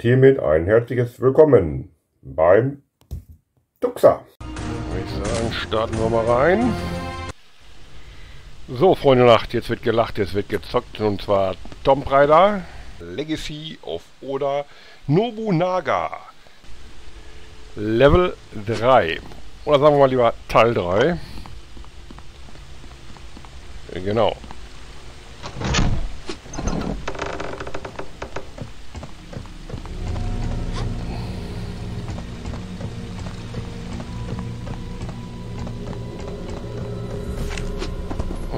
Und hiermit ein herzliches Willkommen beim Tuxa. Würde ich sagen, starten wir mal rein. So, Freunde Nacht, jetzt wird gelacht, jetzt wird gezockt. Und zwar Tomb Raider Legacy of Oda Nobunaga. Level 3. Oder sagen wir mal lieber Teil 3. Genau.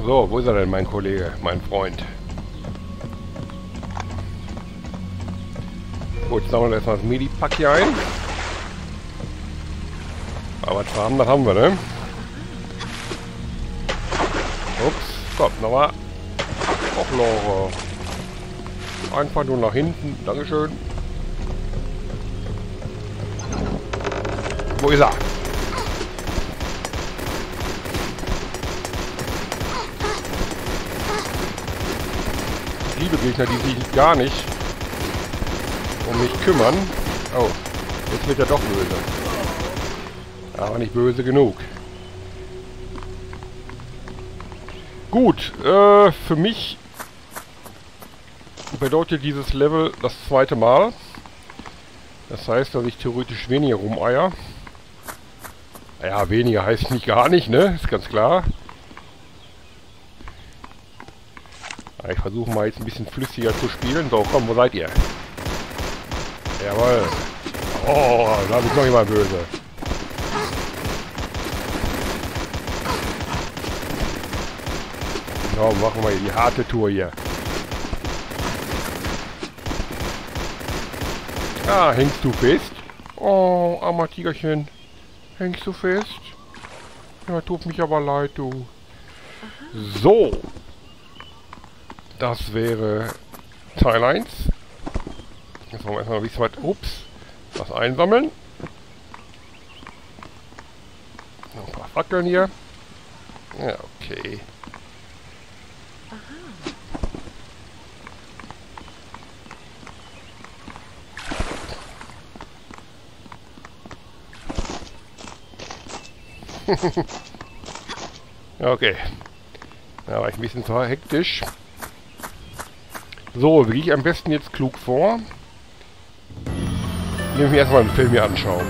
So, wo ist er denn, mein Kollege, mein Freund? Gut, jetzt haben wir erstmal das MIDI-Pack hier ein. Aber das haben wir, ne? Ups, stopp, nochmal. Och, Lara. Einfach nur nach hinten, dankeschön. Wo ist er? Liebe Gegner, die sich gar nicht um mich kümmern. Oh, jetzt wird er doch böse. Aber nicht böse genug. Gut, für mich bedeutet dieses Level das zweite Mal. Das heißt, dass ich theoretisch weniger rumeier. Naja, weniger heißt nicht gar nicht, ne? Ist ganz klar. Ich versuche mal jetzt ein bisschen flüssiger zu spielen. So, komm, wo seid ihr? Jawohl. Oh, da ist noch jemand böse. So, machen wir hier die harte Tour hier. Ah, hängst du fest? Oh, armer Tigerchen. Hängst du fest? Ja, tut mich aber leid, du. So. Das wäre Teil 1. Jetzt wollen wir erstmal ein bisschen weit, was einsammeln. Noch ein paar Fackeln hier. Ja, okay. Okay. Da war ich ein bisschen zu hektisch. So, wie gehe ich am besten jetzt klug vor? Ich nehme mir erstmal den Film hier anschauen.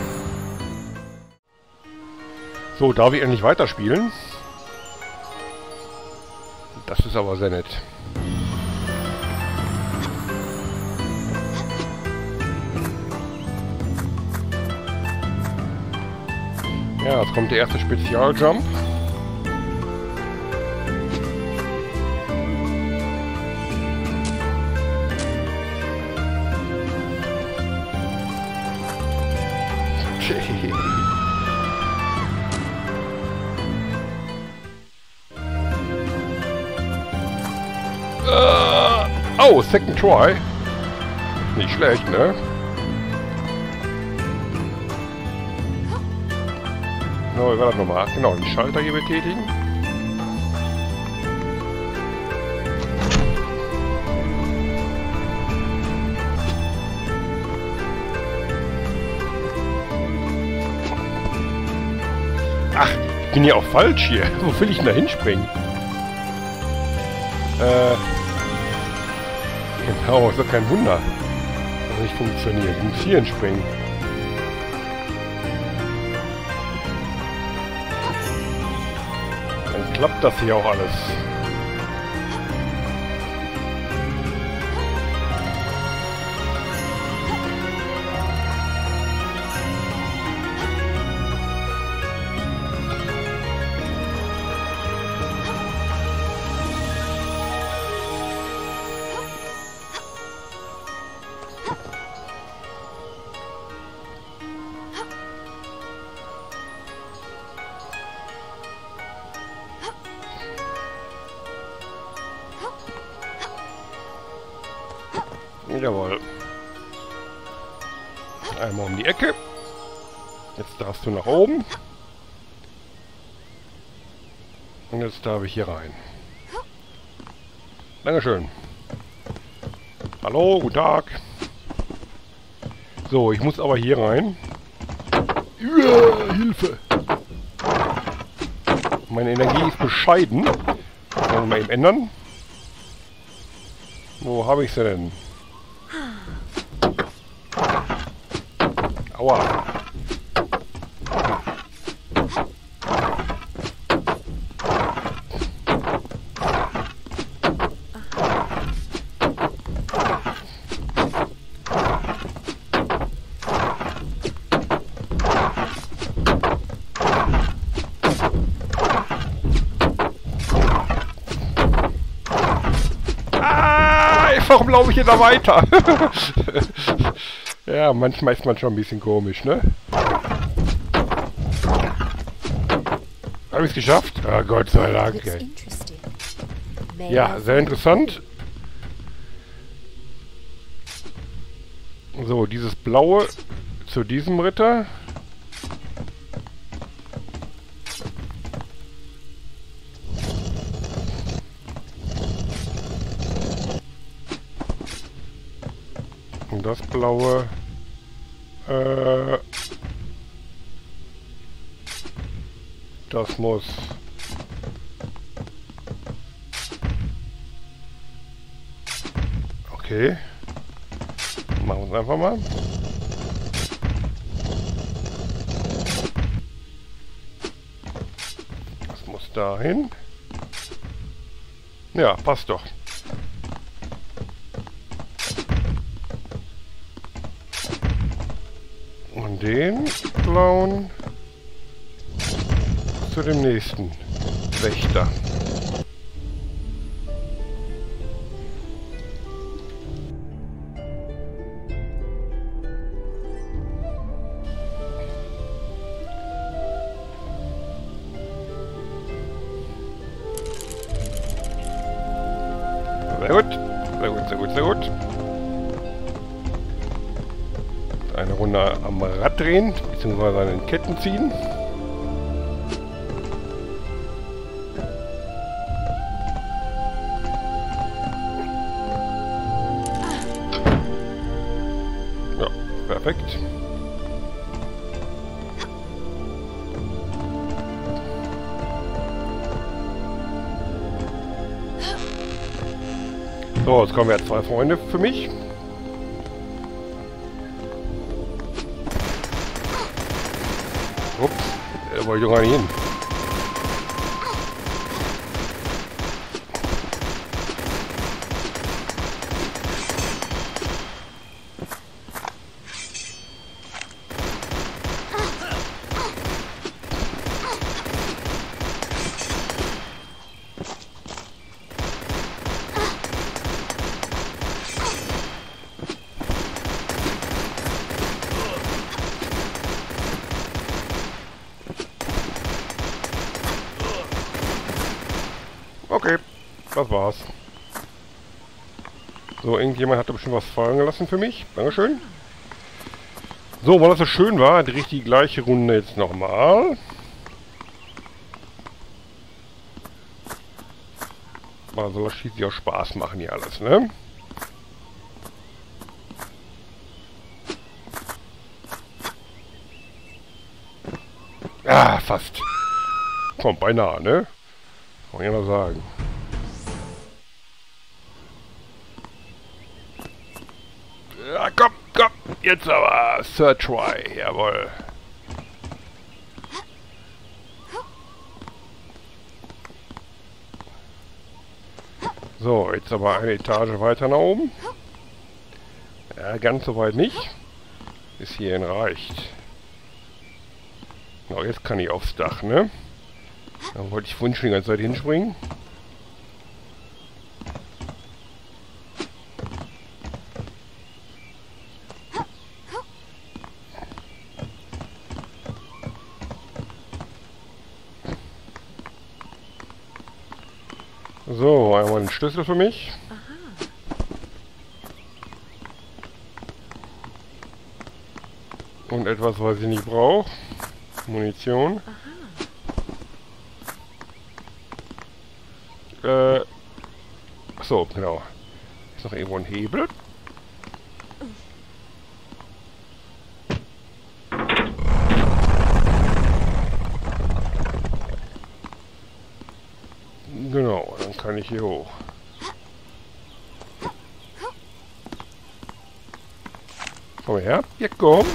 So, darf ich endlich weiterspielen? Das ist aber sehr nett. Ja, jetzt kommt der erste Spezialjump. Oh, second try. Nicht schlecht, ne? So, ich werde das nochmal. Genau, den Schalter hier betätigen. Ach, ich bin ja auch falsch hier. Wo will ich denn da hinspringen? Genau, ist doch kein Wunder, dass es nicht funktioniert. Ich muss hier hinspringen. Dann klappt das hier auch alles. Jawohl. Einmal um die Ecke. Jetzt darfst du nach oben. Und jetzt darf ich hier rein. Dankeschön. Hallo, guten Tag. So, ich muss aber hier rein. Hilfe! Meine Energie ist bescheiden. Kann man mal eben ändern. Wo habe ich sie denn? Aua! Warum laufe ich hier da weiter? Ja, manchmal ist man schon ein bisschen komisch, ne? Habe ich es geschafft? Ah, Gott sei Dank. Ja, sehr interessant. So, dieses Blaue zu diesem Ritter. Das blaue das muss okay, machen wir es einfach mal. Das muss dahin. Ja, passt doch. Den blauen zu dem nächsten Wächter. Sehr gut, sehr gut, sehr gut, sehr gut. Eine Runde am Rad drehen, beziehungsweise an den Ketten ziehen. Ja, perfekt. So, jetzt kommen ja zwei Freunde für mich. Ups, da wollte ich doch gar nicht hin. Okay, das war's. So, irgendjemand hatte bestimmt was fallen gelassen für mich. Dankeschön. So, weil das so schön war, drehe ich die gleiche Runde jetzt nochmal. Mal so was schließlich auch Spaß machen hier alles, ne? Ah, fast. Komm, beinahe, ne? Kann ich mal sagen. Ja, komm, komm. Jetzt aber. Third try. Jawohl. So, jetzt aber eine Etage weiter nach oben. Ja, ganz so weit nicht. Bis hierhin reicht. So, jetzt kann ich aufs Dach, ne? Dann wollte ich vorhin schon die ganze Zeit hinspringen. So, einmal den Schlüssel für mich. Und etwas, was ich nicht brauche. Munition. So, genau. Ist noch irgendwo ein Hebel. kann ich hier hoch. Komm her. Ja, komm.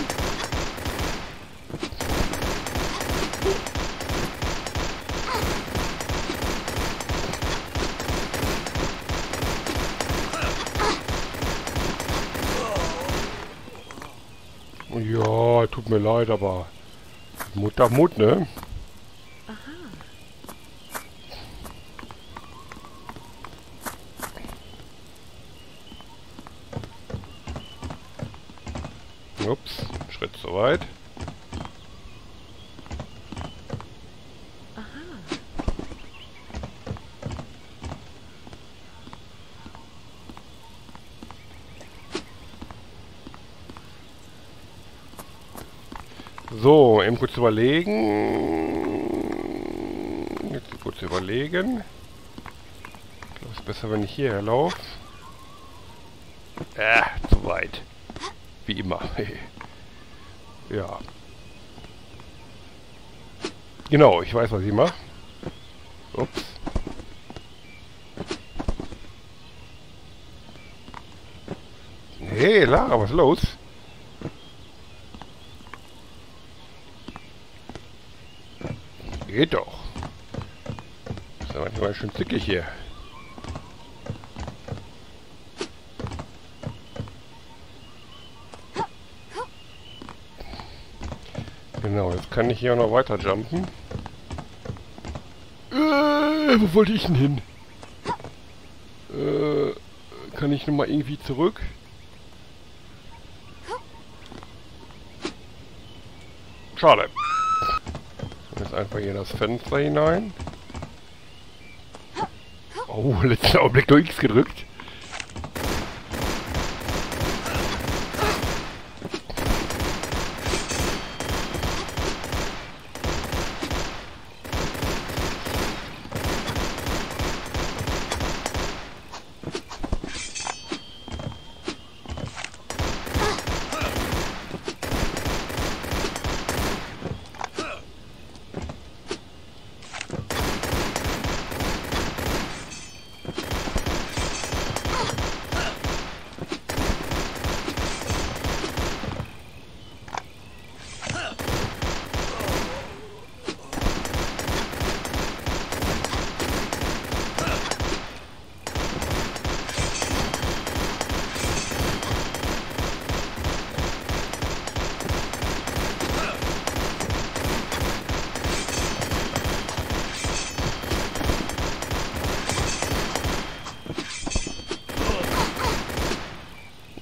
Ja, tut mir leid, aber Mut nach Mut, ne? Ups, Schritt soweit. So, eben kurz überlegen. Jetzt kurz überlegen. Ich glaube, es ist besser, wenn ich hierher laufe. Zu weit. Wie immer. Ja. Genau, ich weiß, was ich mache. Ups. Hey, Lara, was ist los? Geht doch. Das ist ja manchmal schön zickig hier. Genau, jetzt kann ich hier auch noch weiter jumpen. Wo wollte ich denn hin? Kann ich nochmal irgendwie zurück? Schade. Jetzt einfach hier das Fenster hinein. Oh, letzter Augenblick durch X gedrückt.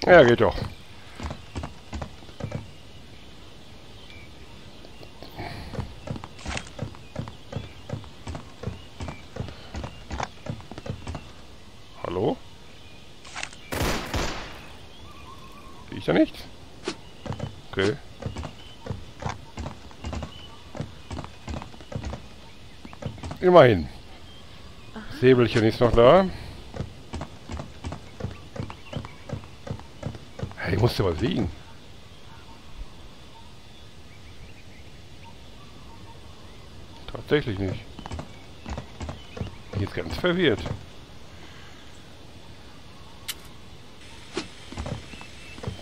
Ja, geht doch. Hallo? Sehe ich da nichts? Okay. Immerhin. Das Säbelchen ist noch da. Ich musste mal sehen. Tatsächlich nicht. Bin jetzt ganz verwirrt.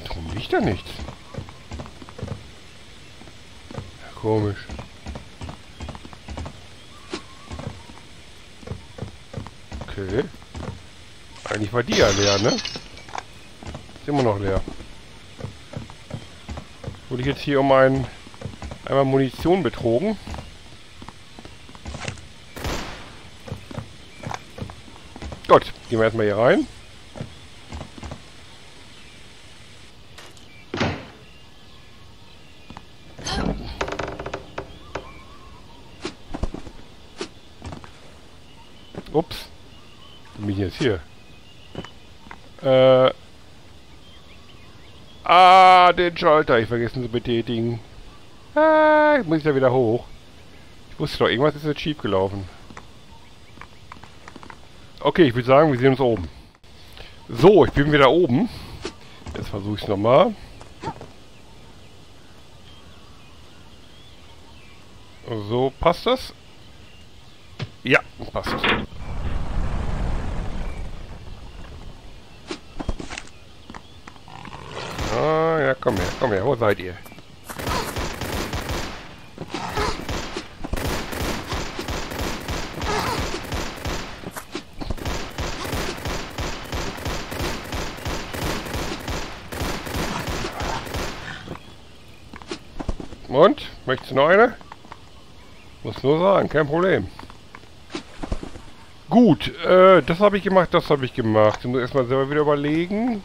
Warum liegt da nichts? Ja, komisch. Okay. Eigentlich war die ja leer, ne? Ist immer noch leer. Wurde ich jetzt hier um einmal Munition betrogen? Gut, gehen wir erstmal hier rein. Ups. Bin ich jetzt hier? Den Schalter ich vergessen zu betätigen. Jetzt muss ich da wieder hoch. Ich wusste doch, irgendwas ist jetzt schief gelaufen. Okay, ich würde sagen, wir sehen uns oben. So, ich bin wieder oben. Jetzt versuche ich es nochmal. So, passt das? Ja, passt. Komm her, wo seid ihr? Und? Möchtest du noch eine? Muss nur sagen, kein Problem. Gut, das habe ich gemacht, das habe ich gemacht. Ich muss erstmal selber wieder überlegen.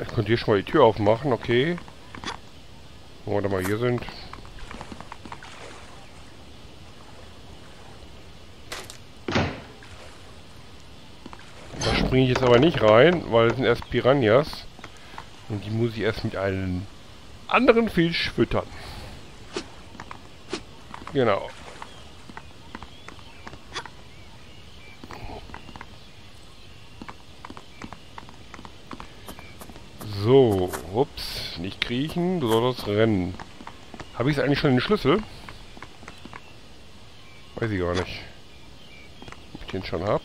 Ich könnte hier schon mal die Tür aufmachen, okay. Wo wir dann mal hier sind. Da springe ich jetzt aber nicht rein, weil das sind erst Piranhas. Und die muss ich erst mit einem anderen Fisch füttern. Genau. So, ups, nicht kriechen, du sollst rennen. Habe ich jetzt eigentlich schon den Schlüssel? Weiß ich gar nicht. Ob ich den schon habe?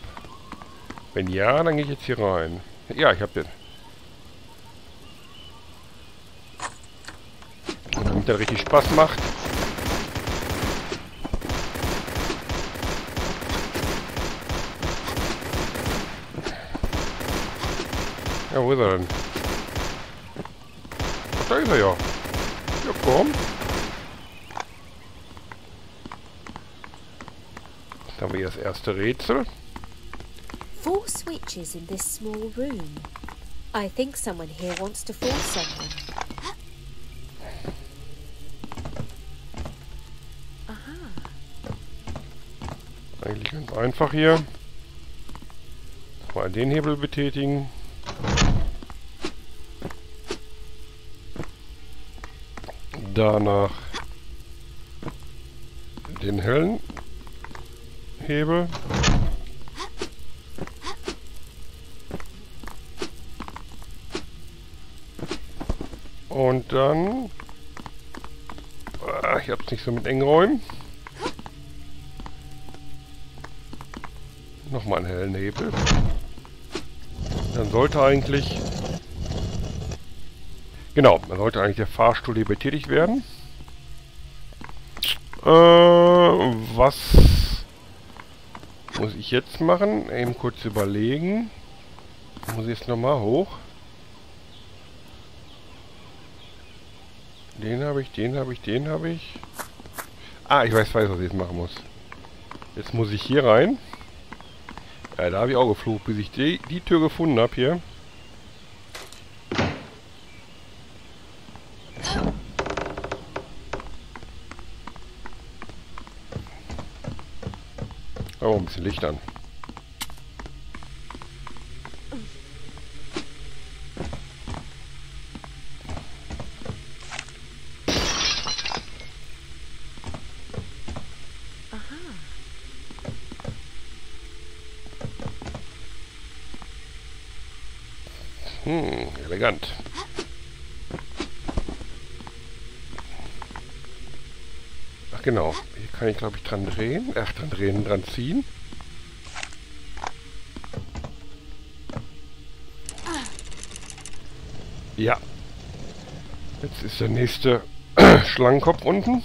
Wenn ja, dann gehe ich jetzt hier rein. Ja, ich habe den. Damit der richtig Spaß macht. Ja, wo ist er denn? Da ist er ja. Ja, komm. Jetzt haben wir hier das erste Rätsel. 4 switches in this small room. I think someone here wants to force someone. Aha. Eigentlich ganz einfach hier. Mal den Hebel betätigen. Danach den hellen Hebel. Und dann... Ich hab's nicht so mit engen Räumen. Nochmal einen hellen Hebel. Dann sollte eigentlich... Genau, dann sollte eigentlich der Fahrstuhl hier betätigt werden. Was muss ich jetzt machen? Eben kurz überlegen. Muss ich jetzt nochmal hoch? Den habe ich, den habe ich, den habe ich. Ah, ich weiß, was ich jetzt machen muss. Jetzt muss ich hier rein. Ja, da habe ich auch geflucht, bis ich die Tür gefunden habe hier. Oh, ein bisschen Licht an. Aha. Elegant. Ach genau. Kann ich, glaube ich, dran drehen. Dran ziehen. Ja. Jetzt ist der nächste Schlangenkopf unten.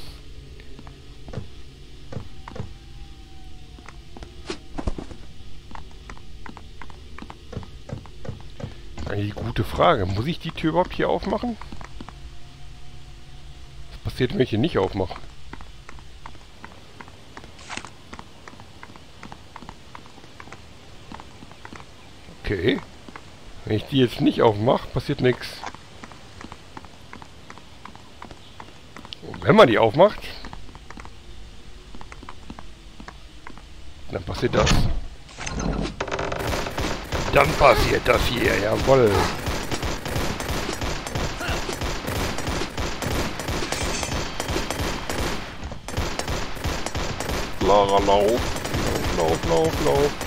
Eine gute Frage. Muss ich die Tür überhaupt hier aufmachen? Was passiert, wenn ich hier nicht aufmache? Okay. Wenn ich die jetzt nicht aufmache, passiert nichts. Und wenn man die aufmacht, dann passiert das. Dann passiert das hier, jawohl. Lara, lauf. Lauf.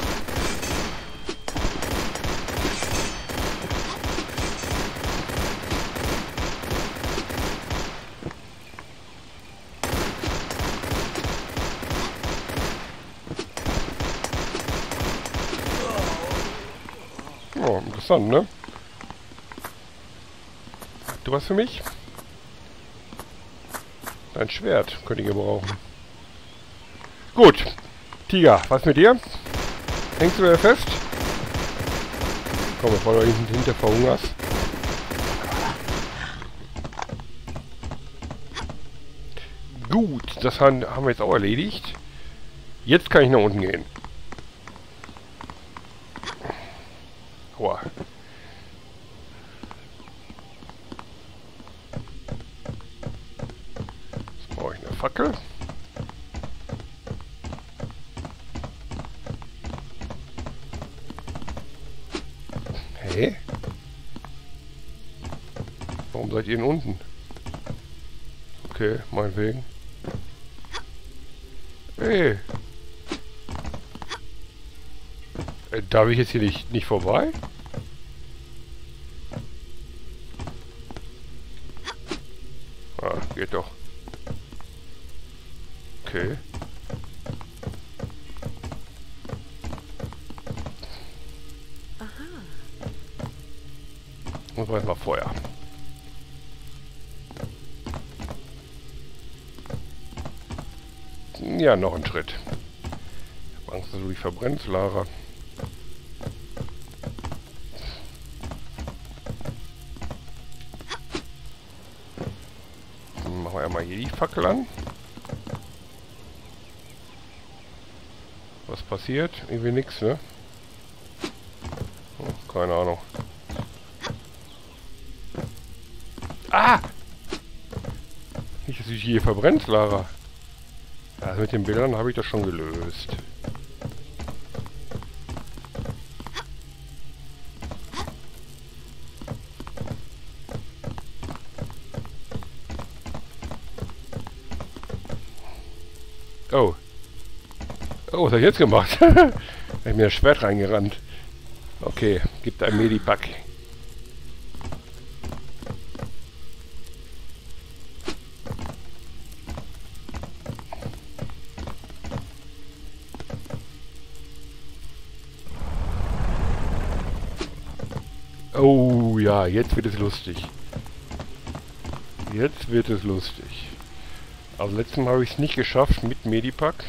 Oh, interessant, ne? was für mich? Ein Schwert könnte ich gebrauchen. Gut. Tiger, was mit dir? Hängst du mir fest? Komm, bevor du hinter verhungerst. Gut, das haben wir jetzt auch erledigt. Jetzt kann ich nach unten gehen. Aua. Jetzt brauche ich eine Fackel. Hä? Warum seid ihr denn unten? Okay, meinetwegen. Hey. Darf ich jetzt hier nicht vorbei? Ah, geht doch. Okay. Aha. Und jetzt mal Feuer. Ja, noch ein Schritt. Ich habe Angst, dass du dich verbrennst, Lara. Hier die Fackel an. Was passiert? Irgendwie nichts, ne? Oh, keine Ahnung. Ah! Nicht, dass du dich hier verbrennst, Lara. Ja, mit den Bildern habe ich das schon gelöst. Oh. Oh, was habe ich jetzt gemacht? Da habe ich mir das Schwert reingerannt. Okay, gibt ein MIDI-Pack. Oh ja, jetzt wird es lustig. Jetzt wird es lustig. Also letztes Mal habe ich es nicht geschafft mit MIDI-Pack.